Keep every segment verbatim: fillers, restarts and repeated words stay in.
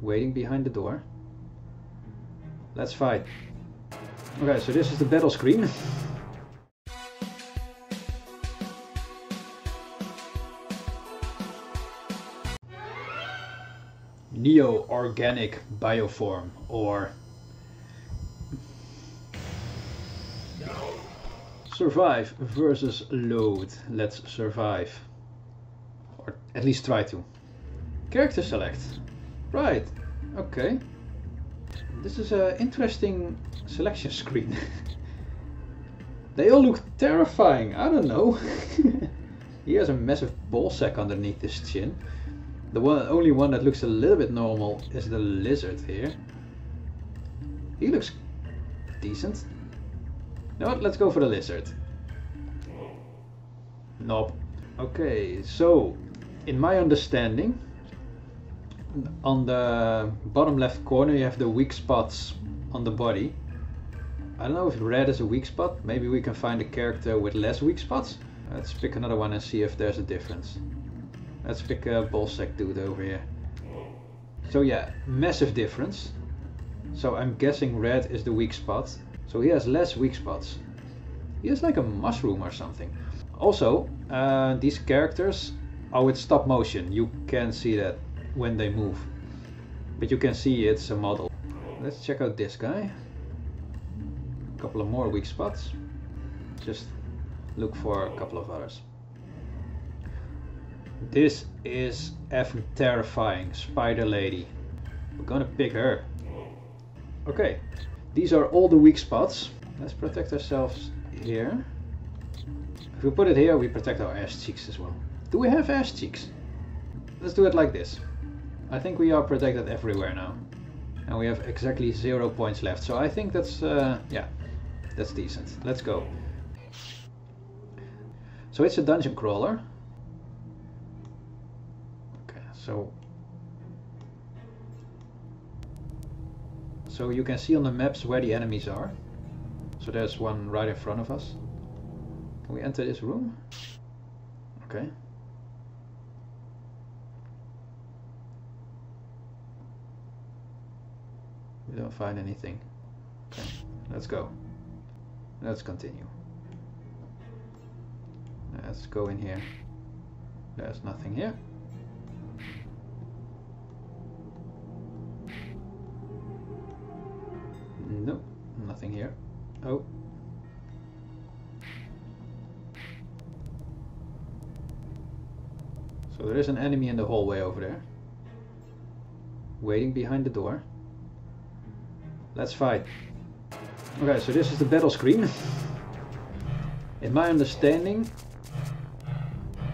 waiting behind the door. Let's fight. Okay, so this is the battle screen. Neo-Organic Bioform, or survive versus load. Let's survive, or at least try to. Character select. Right, okay. This is an interesting selection screen. They all look terrifying, I don't know. He has a massive ball sack underneath his chin. The one, only one that looks a little bit normal is the lizard here. He looks decent. You know what? Let's go for the lizard. Nope. Okay, so in my understanding, on the bottom left corner you have the weak spots on the body. I don't know if red is a weak spot. Maybe we can find a character with less weak spots. Let's pick another one and see if there's a difference. Let's pick a ballsack dude over here. So yeah, massive difference. So I'm guessing red is the weak spot. So he has less weak spots. He has like a mushroom or something. Also, uh, these characters are with stop motion. You can see that when they move. But you can see it's a model. Let's check out this guy. A couple of more weak spots. Just look for a couple of others. This is effing terrifying, Spider Lady. We're gonna pick her. Okay, these are all the weak spots. Let's protect ourselves here. If we put it here, we protect our ass cheeks as well. Do we have ass cheeks? Let's do it like this. I think we are protected everywhere now. And we have exactly zero points left. So I think that's, uh, yeah, that's decent. Let's go. So it's a dungeon crawler. So, so you can see on the maps where the enemies are. So there's one right in front of us. Can we enter this room? Okay. We don't find anything. Okay, let's go. Let's continue. Let's go in here. There's nothing here. No, nothing here. Oh. So there is an enemy in the hallway over there. Waiting behind the door. Let's fight. Okay, so this is the battle screen. In my understanding,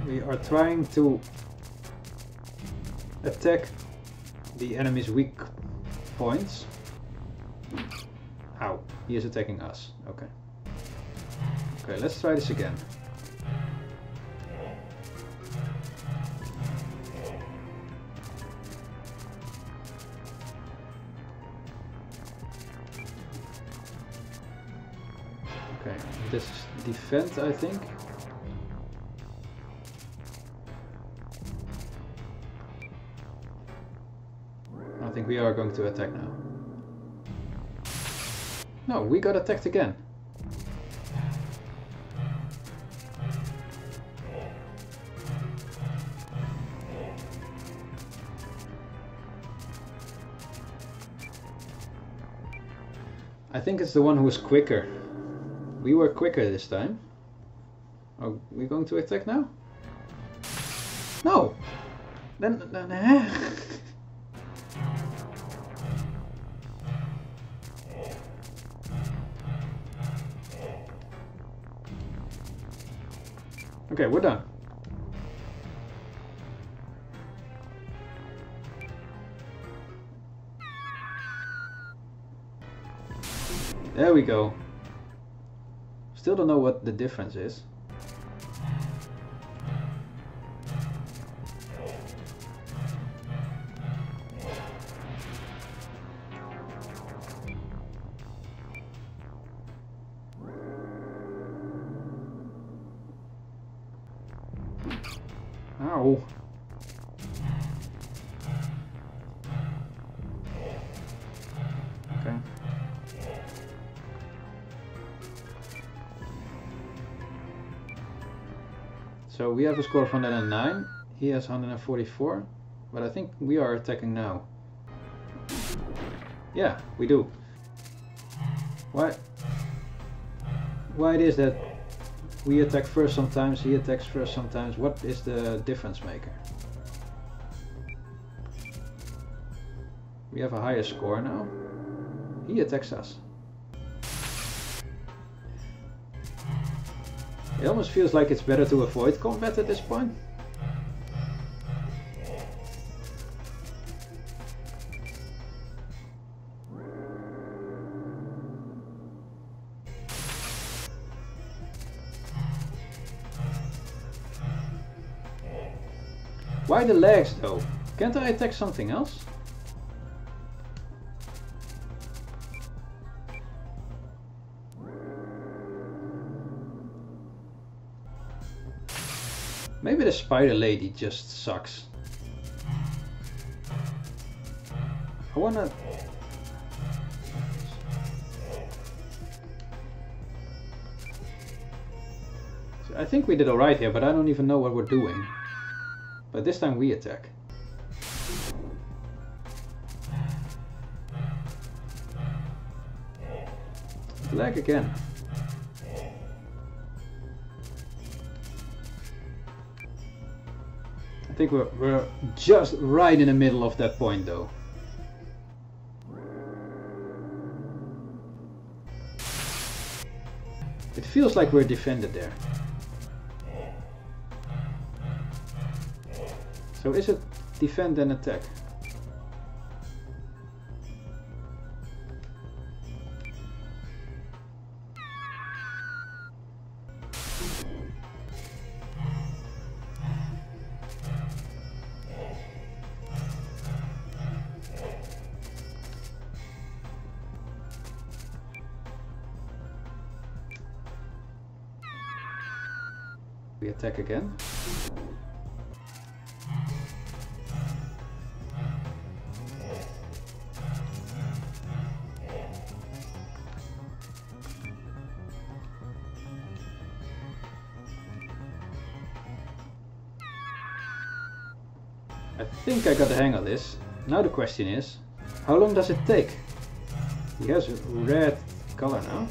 we are trying to attack the enemy's weak points. Ow, he is attacking us. Okay. Okay, let's try this again. Okay, this is defend, I think. I think we are going to attack now. No, we got attacked again. I think it's the one who was quicker. We were quicker this time. Are we going to attack now? No! Then... then Okay, we're done. There we go. Still don't know what the difference is. Ow. So we have a score of one hundred nine, he has one hundred forty-four, but I think we are attacking now. Yeah, we do. Why? Why it is that we attack first sometimes, he attacks first sometimes? What is the difference maker? We have a higher score now. He attacks us. It almost feels like it's better to avoid combat at this point. Why the legs though? Can't I attack something else? Maybe the spider lady just sucks. I wanna... I think we did alright here, but I don't even know what we're doing. But this time we attack. Attack again. I think we're, we're just right in the middle of that point though. It feels like we're defended there. So is it defend and attack? We attack again. I think I got the hang of this. Now the question is, how long does it take? He has a red color now.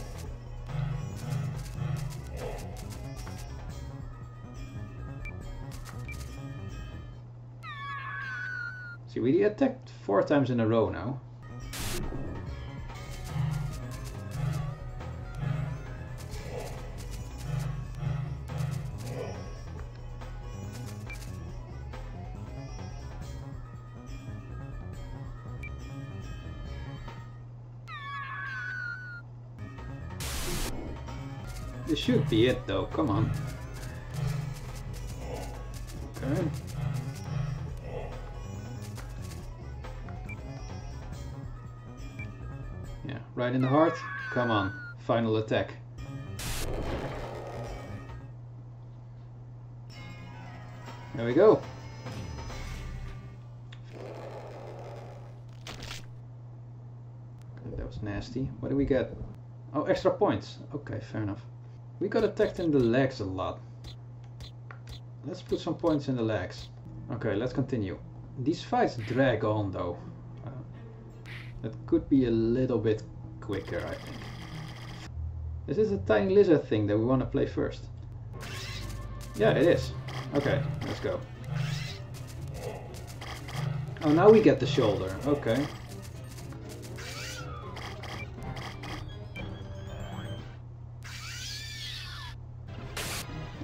See, we attacked four times in a row now. This should be it though, come on. Okay. Right in the heart, come on, final attack. There we go. That was nasty. What do we get? Oh, extra points. Okay, fair enough. We got attacked in the legs a lot. Let's put some points in the legs. Okay, let's continue. These fights drag on though. Uh, that could be a little bit quicker, I think. This is a tiny lizard thing that we want to play first. Yeah, it is. Okay, let's go. Oh, now we get the shoulder. Okay.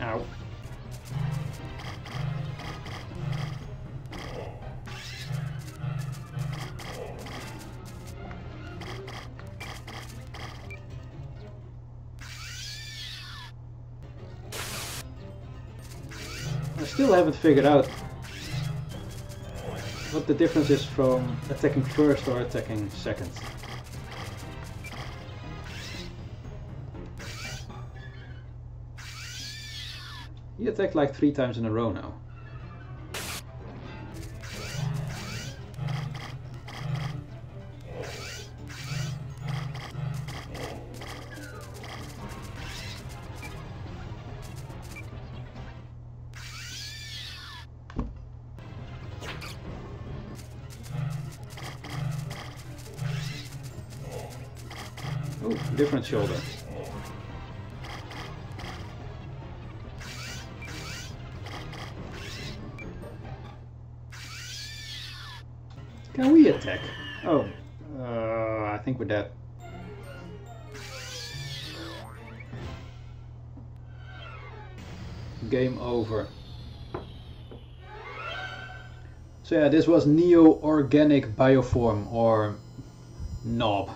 Ow. Still haven't figured out what the difference is from attacking first or attacking second. He attacked like three times in a row now. Oh, different shoulder. Can we attack? Oh, uh, I think we're dead. Game over. So yeah, this was Neo-Organic Bioform, or N O B.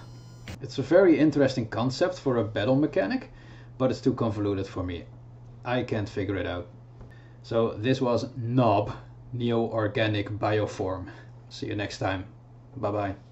It's a very interesting concept for a battle mechanic, but it's too convoluted for me. I can't figure it out. So this was N O B, Neo-Organic Bioform. See you next time. Bye-bye.